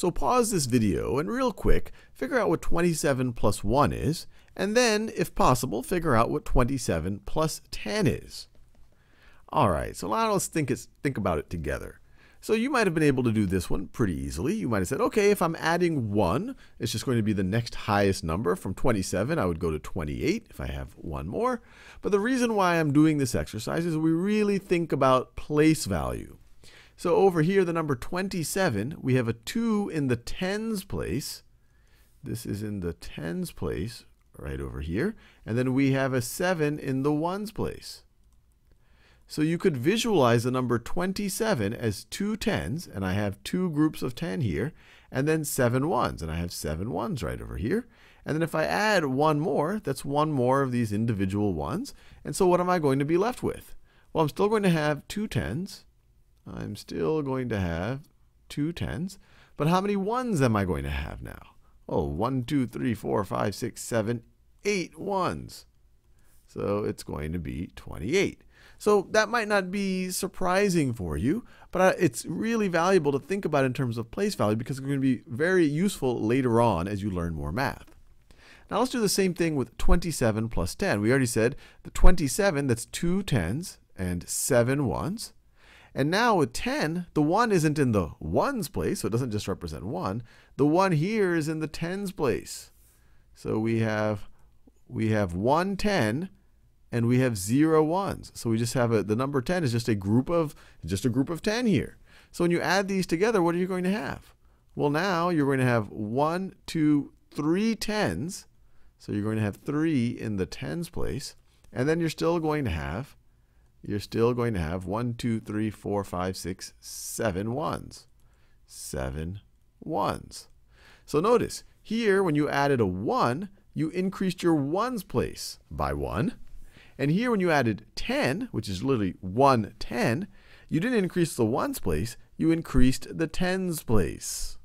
So pause this video and real quick, figure out what 27 plus 1 is, and then, if possible, figure out what 27 plus 10 is. Alright, so now let's think about it together. So you might have been able to do this one pretty easily. You might have said, okay, if I'm adding 1, it's just going to be the next highest number. From 27, I would go to 28 if I have one more. But the reason why I'm doing this exercise is we really think about place value. So over here, the number 27, we have a 2 in the tens place. This is in the tens place right over here. And then we have a 7 in the ones place. So you could visualize the number 27 as 2 tens, and I have 2 groups of 10 here, and then 7 ones, and I have 7 ones right over here. And then if I add 1 more, that's 1 more of these individual ones. And so what am I going to be left with? Well, I'm still going to have 2 tens. I'm still going to have 2 tens. But how many ones am I going to have now? Oh, 1, 2, 3, 4, 5, 6, 7, 8 ones. So it's going to be 28. So that might not be surprising for you, but it's really valuable to think about in terms of place value because it's going to be very useful later on as you learn more math. Now let's do the same thing with 27 plus 10. We already said the 27, that's 2 tens and 7 ones. And now with 10, the 1 isn't in the ones place, so it doesn't just represent 1. The 1 here is in the tens place. So we have 1 10. And we have 0 ones. So we just have the number 10 is just a group of 10 here. So when you add these together, what are you going to have? Well, now you're going to have 1, 2, 3 tens. So you're going to have 3 in the tens place. And then you're still going to have 1, 2, 3, 4, 5, 6, 7 ones. 7 ones. So notice here when you added a 1, you increased your ones place by 1. And here when you added 10, which is literally 1 10, you didn't increase the ones place, you increased the tens place.